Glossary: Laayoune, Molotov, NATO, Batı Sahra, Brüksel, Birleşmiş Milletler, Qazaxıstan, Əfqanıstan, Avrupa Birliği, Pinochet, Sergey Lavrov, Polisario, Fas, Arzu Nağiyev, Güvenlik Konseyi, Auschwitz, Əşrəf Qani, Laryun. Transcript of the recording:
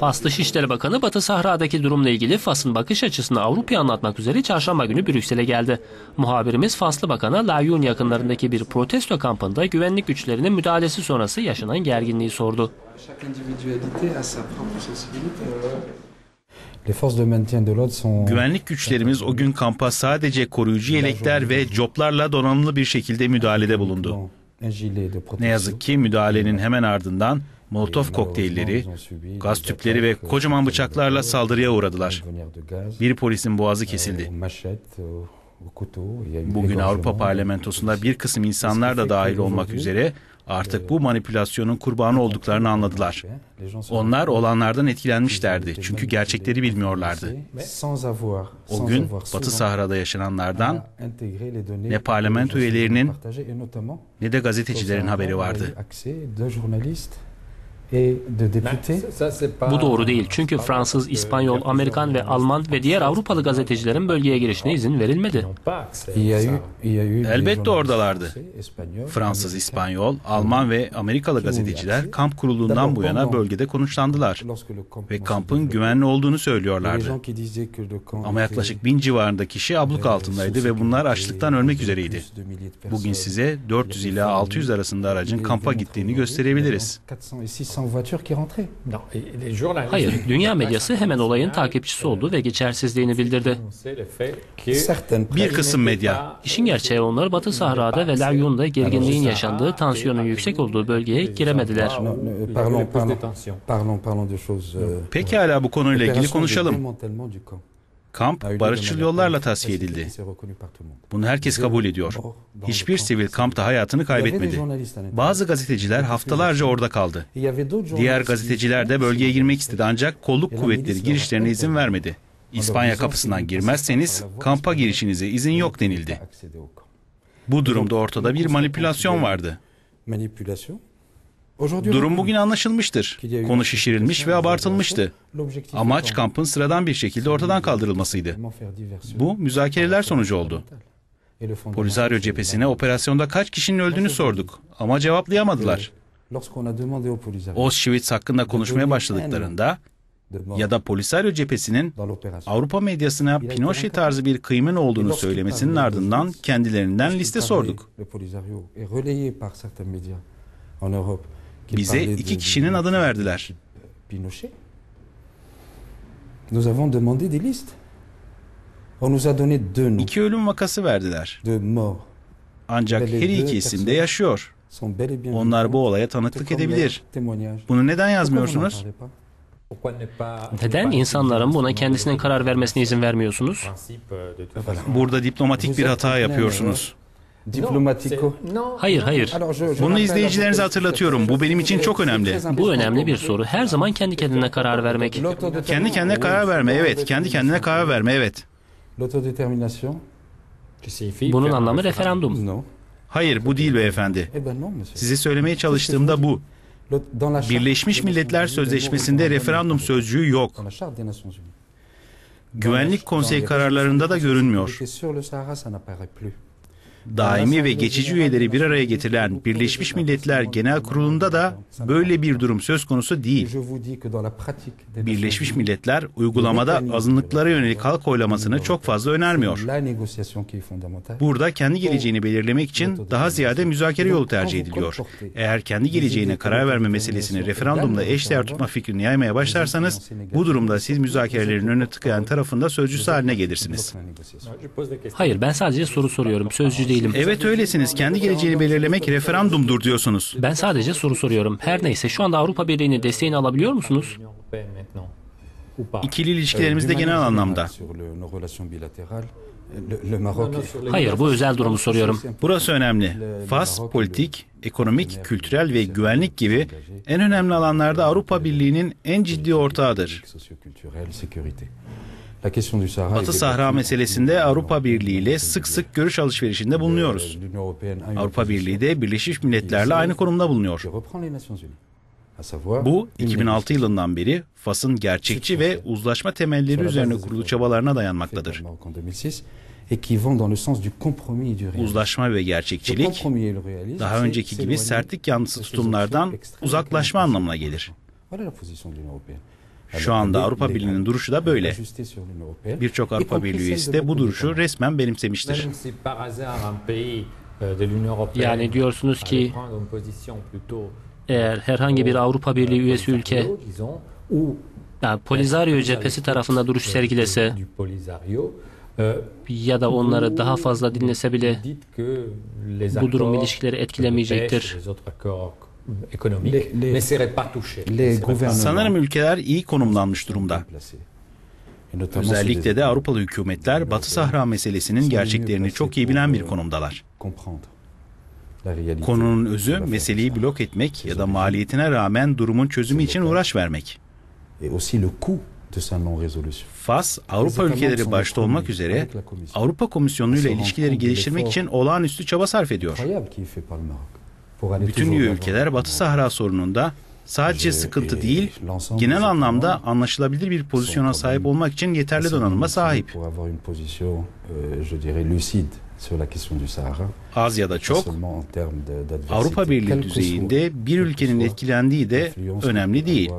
Fas Dışişleri Bakanı Batı Sahra'daki durumla ilgili Fas'ın bakış açısını Avrupa'ya anlatmak üzere çarşamba günü Brüksel'e geldi. Muhabirimiz Faslı Bakan'a Laayoune yakınlarındaki bir protesto kampında güvenlik güçlerinin müdahalesi sonrası yaşanan gerginliği sordu. Güvenlik güçlerimiz o gün kampa sadece koruyucu yelekler ve coplarla donanımlı bir şekilde müdahalede bulundu. Ne yazık ki müdahalenin hemen ardından Molotov kokteylleri, gaz tüpleri ve kocaman bıçaklarla saldırıya uğradılar. Bir polisin boğazı kesildi. Bugün Avrupa Parlamentosu'nda bir kısım insanlar da dahil olmak üzere artık bu manipülasyonun kurbanı olduklarını anladılar. Onlar olanlardan etkilenmişlerdi çünkü gerçekleri bilmiyorlardı. O gün Batı Sahra'da yaşananlardan ne parlamento üyelerinin ne de gazetecilerin haberi vardı. Bu doğru değil çünkü Fransız, İspanyol, Amerikan ve Alman ve diğer Avrupalı gazetecilerin bölgeye girişine izin verilmedi. Elbette oradalardı. Fransız, İspanyol, Alman ve Amerikalı gazeteciler kamp kurulduğundan bu yana bölgede konuşlandılar ve kampın güvenli olduğunu söylüyorlardı. Ama yaklaşık 1000 civarında kişi abluk altındaydı ve bunlar açlıktan ölmek üzereydi. Bugün size 400 ila 600 arasında aracın kampa gittiğini gösterebiliriz. Hayır, dünya medyası hemen olayın takipçisi oldu ve geçersizliğini bildirdi. Bir kısım medya. İşin gerçeği onlar Batı Sahra'da ve Laryun'da gerginliğin yaşandığı, tansiyonun yüksek olduğu bölgeye giremediler. Pekala, bu konuyla ilgili konuşalım. Kamp barışçıl yollarla tasfiye edildi. Bunu herkes kabul ediyor. Hiçbir sivil kampta hayatını kaybetmedi. Bazı gazeteciler haftalarca orada kaldı. Diğer gazeteciler de bölgeye girmek istedi ancak kolluk kuvvetleri girişlerine izin vermedi. İspanya kapısından girmezseniz kampa girişinize izin yok denildi. Bu durumda ortada bir manipülasyon vardı. Durum bugün anlaşılmıştır. Konu şişirilmiş ve abartılmıştı. Amaç kampın sıradan bir şekilde ortadan kaldırılmasıydı. Bu müzakereler sonucu oldu. Polisario cephesine operasyonda kaç kişinin öldüğünü sorduk ama cevaplayamadılar. Auschwitz hakkında konuşmaya başladıklarında ya da Polisario cephesinin Avrupa medyasına Pinochet tarzı bir kıyımın olduğunu söylemesinin ardından kendilerinden liste sorduk. Bize 2 kişinin adını verdiler. İki ölüm vakası verdiler. Ancak her iki isim de yaşıyor. Onlar bu olaya tanıklık edebilir. Bunu neden yazmıyorsunuz? Neden insanların buna kendisinin karar vermesine izin vermiyorsunuz? Burada diplomatik bir hata yapıyorsunuz. Hayır. Bunu izleyicilerinize hatırlatıyorum. Bu benim için çok önemli. Bu önemli bir soru. Her zaman kendi kendine karar vermek. Kendi kendine karar verme, evet. Kendi kendine karar verme, evet. Bunun anlamı referandum. Hayır, bu değil beyefendi. Size söylemeye çalıştığımda bu. Birleşmiş Milletler Sözleşmesi'nde referandum sözcüğü yok. Güvenlik Konseyi kararlarında da görünmüyor. Daimi ve geçici üyeleri bir araya getirilen Birleşmiş Milletler Genel Kurulu'nda da böyle bir durum söz konusu değil. Birleşmiş Milletler uygulamada azınlıklara yönelik halk oylamasını çok fazla önermiyor. Burada kendi geleceğini belirlemek için daha ziyade müzakere yolu tercih ediliyor. Eğer kendi geleceğine karar verme meselesini referandumla eşdeğer tutma fikrini yaymaya başlarsanız bu durumda siz müzakerelerin önüne tıkayan tarafında sözcüsü haline gelirsiniz. Hayır, ben sadece soru soruyorum. Sözcü değilim. Evet, öylesiniz. Kendi geleceğini belirlemek referandumdur diyorsunuz. Ben sadece soru soruyorum. Her neyse, şu anda Avrupa Birliği'nin desteğini alabiliyor musunuz? İkili ilişkilerimizde genel anlamda. Hayır, bu özel durumu soruyorum. Burası önemli. Fas, politik, ekonomik, kültürel ve güvenlik gibi en önemli alanlarda Avrupa Birliği'nin en ciddi ortağıdır. Batı Sahra meselesinde Avrupa Birliği ile sık sık görüş alışverişinde bulunuyoruz. Avrupa Birliği de Birleşmiş Milletler'le aynı konumda bulunuyor. Bu 2006 yılından beri Fas'ın gerçekçi ve uzlaşma temelleri üzerine kurulu çabalarına dayanmaktadır. Uzlaşma ve gerçekçilik daha önceki gibi sertlik yanlısı tutumlardan uzaklaşma anlamına gelir. Şu anda Avrupa Birliği'nin duruşu da böyle. Birçok Avrupa Birliği üyesi de bu duruşu resmen benimsemiştir. Yani diyorsunuz ki eğer herhangi bir Avrupa Birliği üyesi ülke Polisario cephesi tarafında duruş sergilese ya da onları daha fazla dinlese bile bu durum ilişkileri etkilemeyecektir. Sanırım ülkeler iyi konumlanmış durumda. Özellikle de Avrupalı hükümetler Batı Sahra meselesinin gerçeklerini çok iyi bilen bir konumdalar. Konunun özü meseleyi blok etmek ya da maliyetine rağmen durumun çözümü için uğraş vermek. Fas, Avrupa ülkeleri başta olmak üzere Avrupa Komisyonu ile ilişkileri geliştirmek için olağanüstü çaba sarf ediyor. Bütün üye ülkeler Batı Sahra sorununda sadece sıkıntı değil, genel anlamda anlaşılabilir bir pozisyona sahip olmak için yeterli donanıma sahip. Az ya da çok, Avrupa Birliği düzeyinde bir ülkenin etkilendiği de önemli değil.